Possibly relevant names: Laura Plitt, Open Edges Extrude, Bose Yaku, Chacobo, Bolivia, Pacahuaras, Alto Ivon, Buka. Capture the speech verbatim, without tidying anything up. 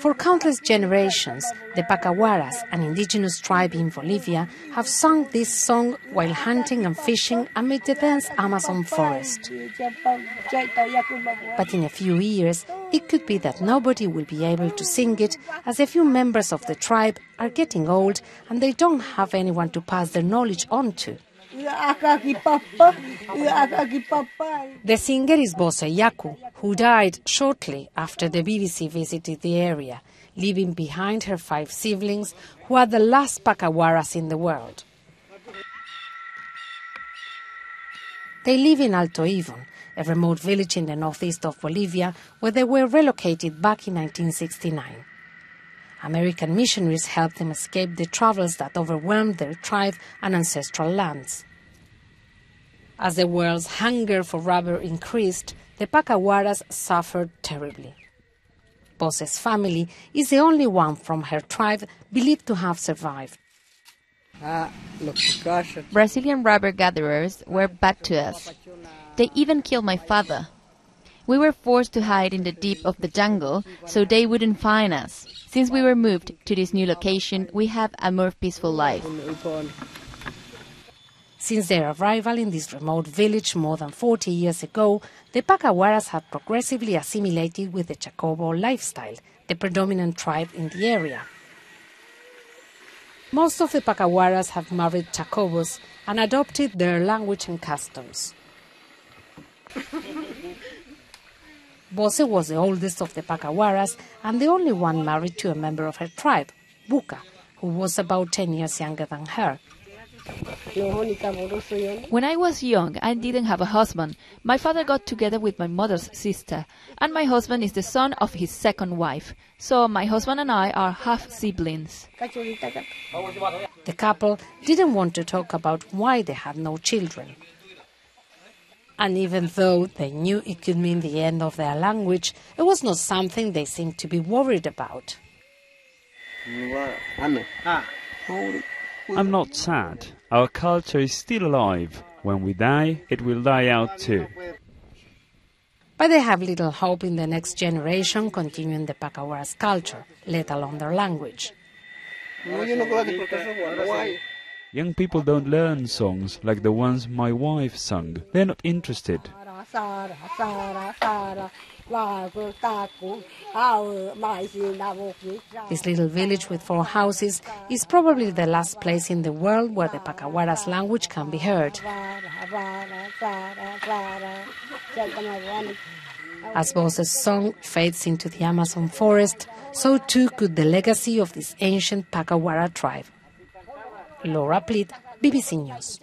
For countless generations, the Pacahuaras, an indigenous tribe in Bolivia, have sung this song while hunting and fishing amid the dense Amazon forest. But in a few years, it could be that nobody will be able to sing it, as a few members of the tribe are getting old and they don't have anyone to pass their knowledge on to. The singer is Bose Yaku, who died shortly after the B B C visited the area, leaving behind her five siblings, who are the last Pacahuaras in the world. They live in Alto Ivon, a remote village in the northeast of Bolivia, where they were relocated back in nineteen sixty-nine. American missionaries helped them escape the troubles that overwhelmed their tribe and ancestral lands. As the world's hunger for rubber increased, the Pacahuaras suffered terribly. Bose's family is the only one from her tribe believed to have survived. Brazilian rubber gatherers were bad to us. They even killed my father. We were forced to hide in the deep of the jungle so they wouldn't find us. Since we were moved to this new location, we have a more peaceful life. Since their arrival in this remote village more than forty years ago, the Pacahuaras have progressively assimilated with the Chacobo lifestyle, the predominant tribe in the area. Most of the Pacahuaras have married Chacobos and adopted their language and customs. Bose was the oldest of the Pacahuaras and the only one married to a member of her tribe, Buka, who was about ten years younger than her. When I was young, I didn't have a husband. My father got together with my mother's sister, and my husband is the son of his second wife. So my husband and I are half-siblings. The couple didn't want to talk about why they had no children. And even though they knew it could mean the end of their language, it was not something they seemed to be worried about. I'm not sad. Our culture is still alive. When we die, it will die out too. But they have little hope in the next generation continuing the Pacahuaras culture, let alone their language. Young people don't learn songs like the ones my wife sung. They're not interested. This little village with four houses is probably the last place in the world where the Pacahuaras language can be heard. As Bose's song fades into the Amazon forest, so too could the legacy of this ancient Pacahuara tribe. Laura Plitt, B B C News.